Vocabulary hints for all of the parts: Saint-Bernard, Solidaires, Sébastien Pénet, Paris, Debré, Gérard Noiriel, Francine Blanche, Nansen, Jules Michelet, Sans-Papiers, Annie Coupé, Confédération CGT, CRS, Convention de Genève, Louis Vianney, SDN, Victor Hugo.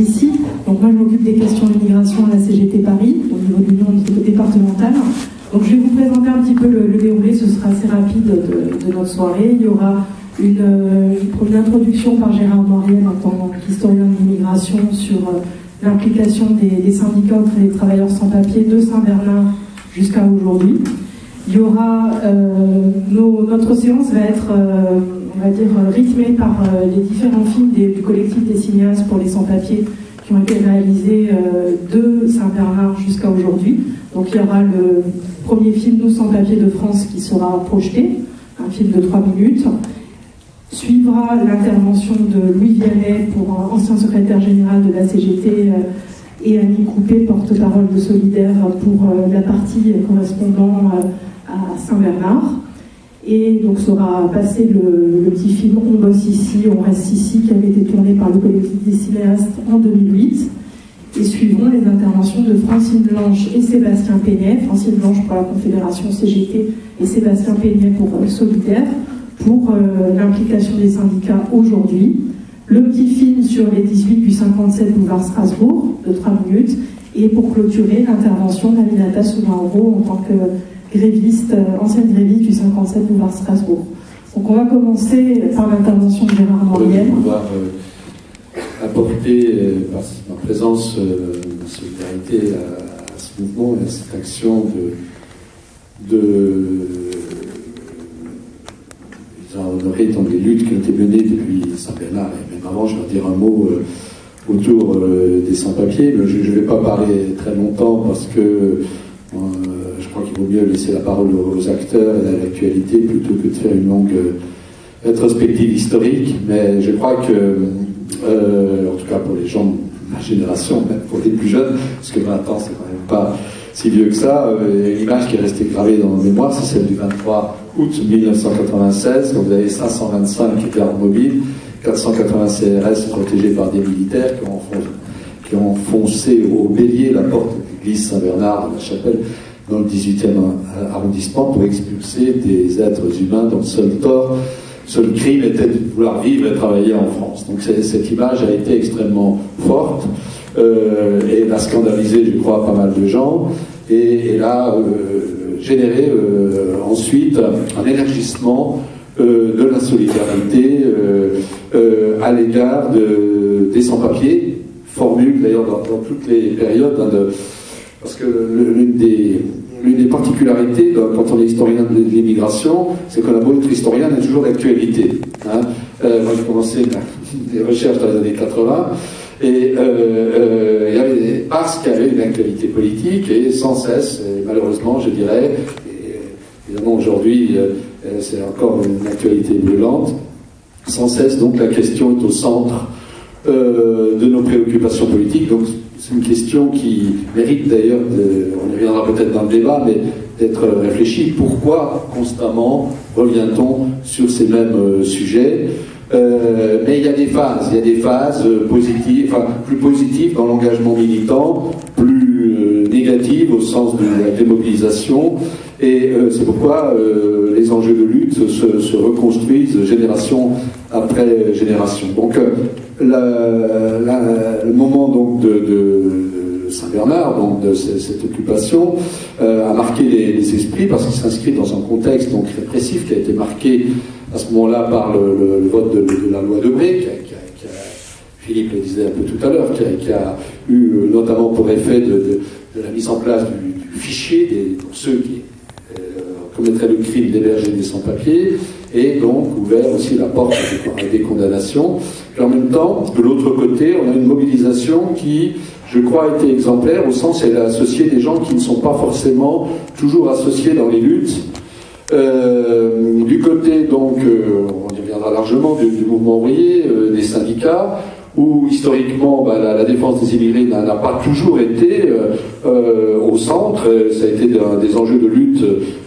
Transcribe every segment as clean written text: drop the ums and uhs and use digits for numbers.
Ici. Donc moi je m'occupe des questions d'immigration à la CGT Paris, au niveau de l'union départementale. Donc je vais vous présenter un petit peu le déroulé, ce sera assez rapide de notre soirée. Il y aura une introduction par Gérard Noiriel en tant qu'historien de l'immigration sur l'implication des syndicats et des travailleurs sans papier de Saint-Bernard jusqu'à aujourd'hui. Il y aura, notre séance va être... on va dire rythmé par les différents films du collectif des cinéastes pour les sans-papiers qui ont été réalisés de Saint-Bernard jusqu'à aujourd'hui. Donc il y aura le premier film Nous sans-papiers de France qui sera projeté, un film de 3 minutes. Suivra l'intervention de Louis Vianney, ancien secrétaire général de la CGT, et Annie Coupé, porte-parole de Solidaires, pour la partie correspondant à Saint-Bernard. Et donc sera passé le petit film On bosse ici, on reste ici, qui avait été tourné par le collectif des cinéastes en 2008. Et suivront les interventions de Francine Blanche et Sébastien Pénet, Francine Blanche pour la Confédération CGT et Sébastien Pénet pour Solidaires, pour l'implication des syndicats aujourd'hui. Le petit film sur les 18 du 57 boulevard Strasbourg, de 3 minutes. Et pour clôturer, l'intervention d'Aminata Soumaoro en tant que... gréviste, ancienne gréviste du 57 boulevard Strasbourg. Donc on va commencer par l'intervention de Gérard Noiriel. On va apporter par ma présence ma solidarité à ce mouvement et à cette action visant à honorer tant les luttes qui ont été menées depuis Saint-Bernard. Et même avant, je vais dire un mot autour des sans-papiers. Je ne vais pas parler très longtemps parce que je crois qu'il vaut mieux laisser la parole aux acteurs et à l'actualité plutôt que de faire une longue rétrospective historique. Mais je crois que, en tout cas pour les gens de ma génération, même pour les plus jeunes, parce que 20 ans c'est quand même pas si vieux que ça, l'image qui est restée gravée dans nos mémoires, c'est celle du 23 août 1996, quand vous avez 525 gardes mobiles, 480 CRS protégés par des militaires qui ont enfoncé au bélier la porte de l'église Saint-Bernard à la chapelle, dans le 18e arrondissement, pour expulser des êtres humains dont le seul crime était de vouloir vivre et travailler en France. Donc cette image a été extrêmement forte, et a scandalisé, je crois, pas mal de gens, et a généré ensuite un élargissement de la solidarité à l'égard des sans-papiers, formule d'ailleurs dans toutes les périodes, parce que l'une des particularités quand on est historien de l'immigration, c'est que la beau être historien est toujours d'actualité. Hein. Moi j'ai commencé des recherches dans les années 80, et parce qu'il y avait une actualité politique, et sans cesse, et malheureusement je dirais, évidemment aujourd'hui c'est encore une actualité brûlante, sans cesse donc la question est au centre de nos préoccupations politiques. Donc, c'est une question qui mérite d'ailleurs, on y reviendra peut-être dans le débat, mais d'être réfléchie. Pourquoi constamment revient-on sur ces mêmes sujets? Mais il y a des phases positives, enfin plus positives dans l'engagement militant, plus négatives au sens de la démobilisation. Et c'est pourquoi les enjeux de lutte se reconstruisent génération après génération. Donc le moment donc de Saint-Bernard, donc de cette occupation, a marqué les esprits parce qu'il s'inscrit dans un contexte donc répressif qui a été marqué à ce moment-là par le vote de la loi Debré, qui a, Philippe le disait un peu tout à l'heure, qui a eu notamment pour effet de la mise en place du fichier pour ceux qui commettraient le crime d'héberger des sans-papiers, et donc ouvert aussi la porte à des condamnations. Et en même temps, de l'autre côté, on a une mobilisation qui, je crois, a été exemplaire, au sens où elle a associé des gens qui ne sont pas forcément toujours associés dans les luttes. Du côté, donc, on y reviendra largement, du mouvement ouvrier, des syndicats, où historiquement la défense des immigrés n'a pas toujours été au centre, ça a été des enjeux de lutte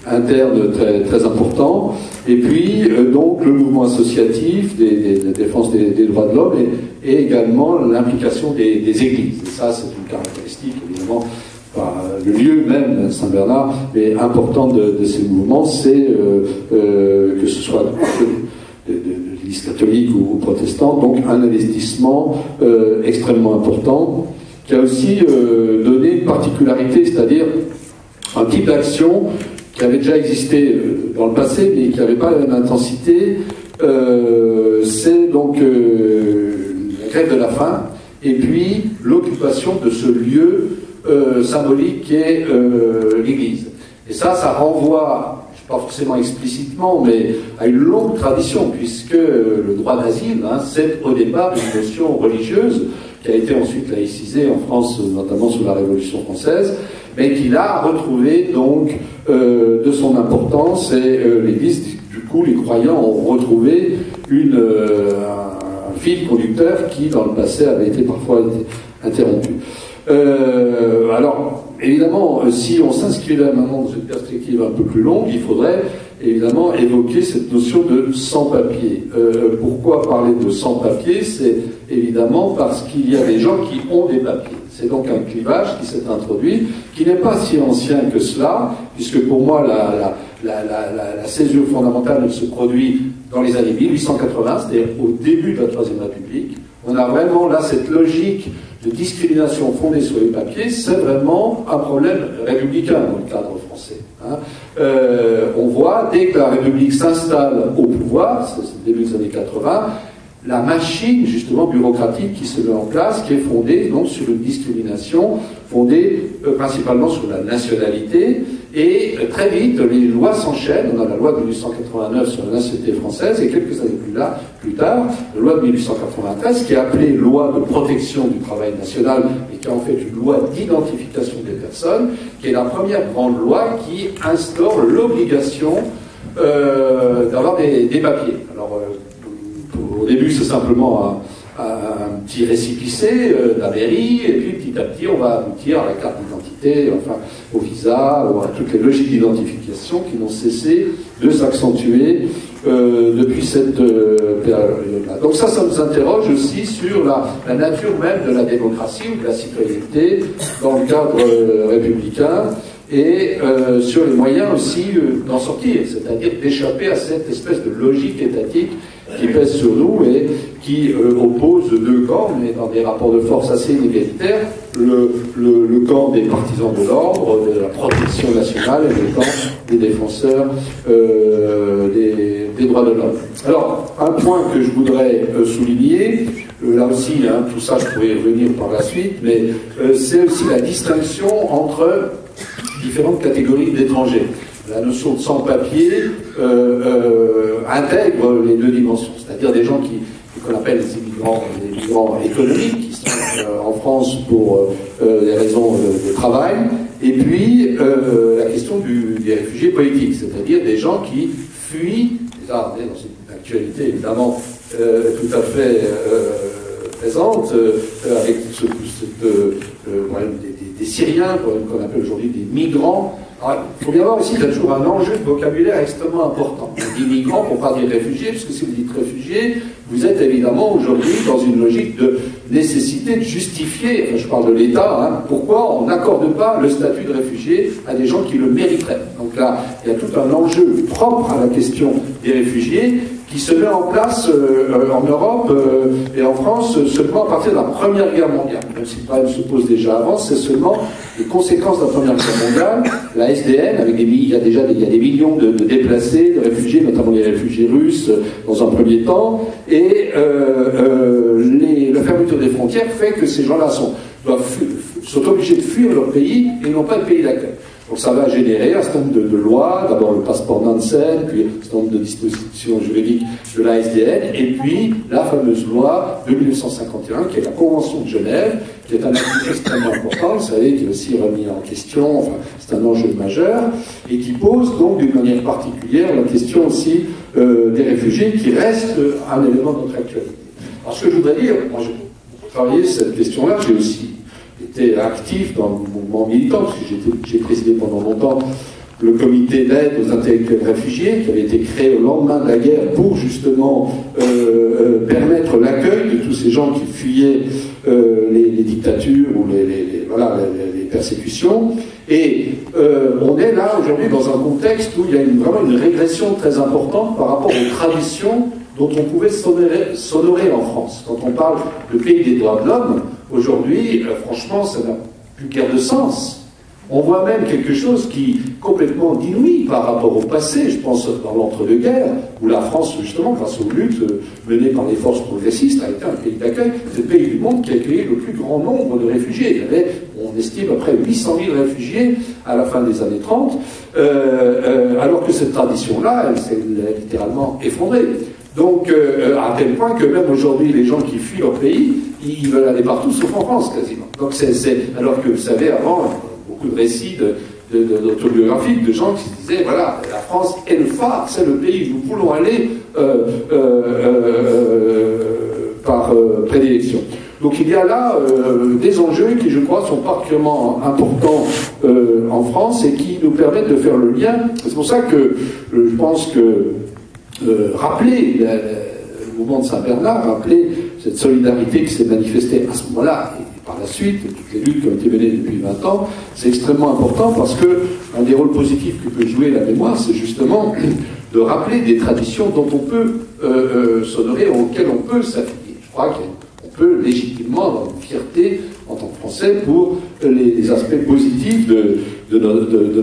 interne très, très importants, et puis donc le mouvement associatif, la défense des droits de l'homme, et également l'implication des églises. Et ça c'est une caractéristique évidemment, enfin, le lieu même Saint-Bernard, mais important de ces mouvements, c'est que ce soit... l'Église catholique ou protestante, donc un investissement extrêmement important, qui a aussi donné une particularité, c'est-à-dire un type d'action qui avait déjà existé dans le passé, mais qui n'avait pas la même intensité, c'est donc la grève de la faim, et puis l'occupation de ce lieu symbolique qu'est l'Église. Et ça, ça renvoie, pas forcément explicitement, mais à une longue tradition, puisque le droit d'asile, c'est au départ une notion religieuse, qui a été ensuite laïcisée en France, notamment sous la Révolution française, mais qui l'a retrouvé donc de son importance, et l'Église, du coup, les croyants ont retrouvé un fil conducteur qui, dans le passé, avait été parfois interrompu. Alors, évidemment, si on s'inscrivait maintenant dans une perspective un peu plus longue, il faudrait évidemment évoquer cette notion de sans-papiers. Pourquoi parler de sans-papiers? C'est évidemment parce qu'il y a des gens qui ont des papiers. C'est donc un clivage qui s'est introduit, qui n'est pas si ancien que cela, puisque pour moi, la césure fondamentale se produit dans les années 1880, c'est-à-dire au début de la Troisième République. On a vraiment là cette logique de discrimination fondée sur les papiers, c'est vraiment un problème républicain dans le cadre français. On voit, dès que la République s'installe au pouvoir, c'est le début des années 80, la machine justement bureaucratique qui se met en place, qui est fondée donc sur une discrimination, fondée principalement sur la nationalité, et très vite les lois s'enchaînent. On a la loi de 1889 sur la nationalité française, et quelques années plus tard, la loi de 1893, qui est appelée loi de protection du travail national, et qui est en fait une loi d'identification des personnes, qui est la première grande loi qui instaure l'obligation d'avoir des papiers. Alors, au début, c'est simplement un petit récépissé d'un mairie, et puis petit à petit, on va aboutir à la carte d'identité, enfin, au visa, ou à toutes les logiques d'identification qui n'ont cessé de s'accentuer depuis cette période-là. Donc ça nous interroge aussi sur la nature même de la démocratie ou de la citoyenneté dans le cadre républicain, et sur les moyens aussi d'en sortir, c'est-à-dire d'échapper à cette espèce de logique étatique qui pèse sur nous et qui oppose deux camps, mais dans des rapports de force assez inégalitaires, le camp des partisans de l'ordre, de la protection nationale, et le camp des défenseurs des droits de l'homme. Alors, un point que je voudrais souligner, là aussi, tout ça je pourrais y revenir par la suite, mais c'est aussi la distinction entre différentes catégories d'étrangers. La notion de sans-papier intègre les deux dimensions, c'est-à-dire des gens qu'on appelle les immigrants économiques, qui sont en France pour des raisons de travail, et puis la question des réfugiés politiques, c'est-à-dire des gens qui fuient, et là on est dans une actualité évidemment tout à fait présente, avec ce problème des Syriens, qu'on appelle aujourd'hui des migrants. Alors, il faut bien voir aussi qu'il y a toujours un enjeu de vocabulaire extrêmement important. On dit migrants pour ne pas dire réfugiés, puisque si vous dites réfugiés, vous êtes évidemment aujourd'hui dans une logique de nécessité de justifier, enfin, je parle de l'État, pourquoi on n'accorde pas le statut de réfugié à des gens qui le mériteraient. Donc là, il y a tout un enjeu propre à la question des réfugiés, qui se met en place en Europe et en France seulement à partir de la Première Guerre mondiale. Même si le problème se pose déjà avant, c'est seulement les conséquences de la Première Guerre mondiale. La SDN, il y a des millions de déplacés, de réfugiés, notamment les réfugiés russes dans un premier temps, et la fermeture des frontières fait que ces gens-là sont obligés de fuir leur pays et n'ont pas de pays d'accueil. Donc ça va générer un certain nombre de lois, d'abord le passeport Nansen, puis un certain nombre de dispositions juridiques de la SDN, et puis la fameuse loi de 1951, qui est la Convention de Genève, qui est un article extrêmement important, vous savez, qui est aussi remis en question, enfin, c'est un enjeu majeur, et qui pose donc d'une manière particulière la question aussi des réfugiés, qui reste un élément de notre actualité. Alors ce que je voudrais dire, moi j'ai travaillé cette question-là, j'ai aussi été actif dans le mouvement militant, parce que j'ai présidé pendant longtemps le comité d'aide aux intellectuels réfugiés, qui avait été créé au lendemain de la guerre pour justement permettre l'accueil de tous ces gens qui fuyaient les dictatures ou les persécutions. Et on est là aujourd'hui dans un contexte où il y a vraiment une régression très importante par rapport aux traditions dont on pouvait s'honorer en France. Quand on parle de pays des droits de l'homme, aujourd'hui, franchement, ça n'a plus guère de sens. On voit même quelque chose qui est complètement inouï par rapport au passé, je pense dans l'entre-deux-guerres, où la France, justement, grâce aux luttes menées par les forces progressistes, a été un pays d'accueil, c'est le pays du monde qui a accueilli le plus grand nombre de réfugiés. Il y avait, on estime, à peu près 800 000 réfugiés à la fin des années 30, alors que cette tradition-là, elle s'est littéralement effondrée. Donc, à tel point que même aujourd'hui, les gens qui fuient leur pays, ils veulent aller partout, sauf en France, quasiment. Donc, alors que, vous savez, avant... beaucoup de récits d'autobiographiques de gens qui disaient, voilà, la France est le phare, c'est le pays où nous voulons aller par prédilection. Donc il y a là des enjeux qui, je crois, sont particulièrement importants en France et qui nous permettent de faire le lien. C'est pour ça que je pense que rappeler le mouvement de Saint-Bernard, rappeler cette solidarité qui s'est manifestée à ce moment-là, par la suite, toutes les luttes qui ont été menées depuis 20 ans, c'est extrêmement important parce que un des rôles positifs que peut jouer la mémoire, c'est justement de rappeler des traditions dont on peut s'honorer, auxquelles on peut s'affilier. Je crois qu'on peut légitimement avoir une fierté en tant que Français pour les aspects positifs de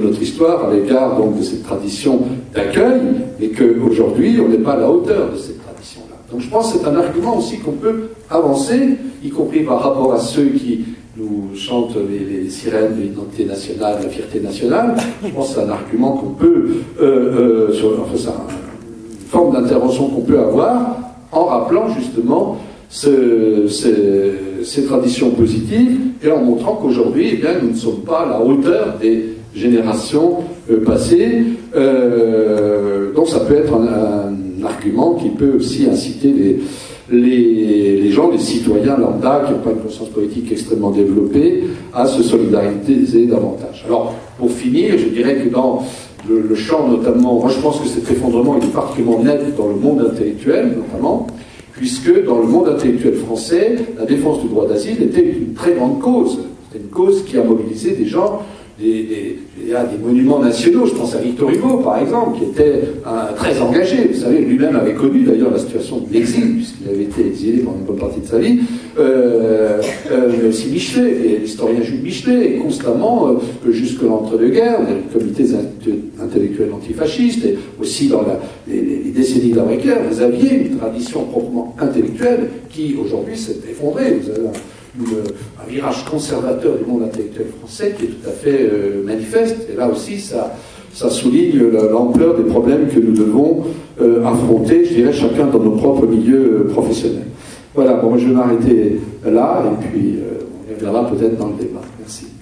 notre histoire à l'égard donc de cette tradition d'accueil, et qu'aujourd'hui, on n'est pas à la hauteur de cette tradition-là. Donc je pense que c'est un argument aussi qu'on peut avancer, y compris par rapport à ceux qui nous chantent les sirènes de l'identité nationale, de la fierté nationale. Je pense que c'est un argument qu'on peut, c'est une forme d'intervention qu'on peut avoir en rappelant justement ces traditions positives et en montrant qu'aujourd'hui, eh bien, nous ne sommes pas à la hauteur des générations passées. Donc ça peut être un argument qui peut aussi inciter les gens, les citoyens lambda qui n'ont pas une conscience politique extrêmement développée, à se solidariser davantage. Alors, pour finir, je dirais que dans le champ notamment, moi je pense que cet effondrement est particulièrement net dans le monde intellectuel notamment, puisque dans le monde intellectuel français, la défense du droit d'asile était une très grande cause. C'était une cause qui a mobilisé des gens, des monuments nationaux, je pense à Victor Hugo par exemple, qui était très engagé, vous savez, lui-même avait connu d'ailleurs la situation de l'exil, puisqu'il avait été exilé pendant une bonne partie de sa vie, mais aussi Michelet, l'historien Jules Michelet, constamment, jusqu'à l'entre-deux-guerres, les comités intellectuels antifascistes, et aussi dans les décennies d'après-guerre, vous aviez une tradition proprement intellectuelle qui aujourd'hui s'est effondrée, vous avez un virage conservateur du monde intellectuel français qui est tout à fait manifeste. Et là aussi, ça souligne l'ampleur des problèmes que nous devons affronter, je dirais, chacun dans nos propres milieux professionnels. Voilà, bon, je vais m'arrêter là, et puis on reviendra peut-être dans le débat. Merci.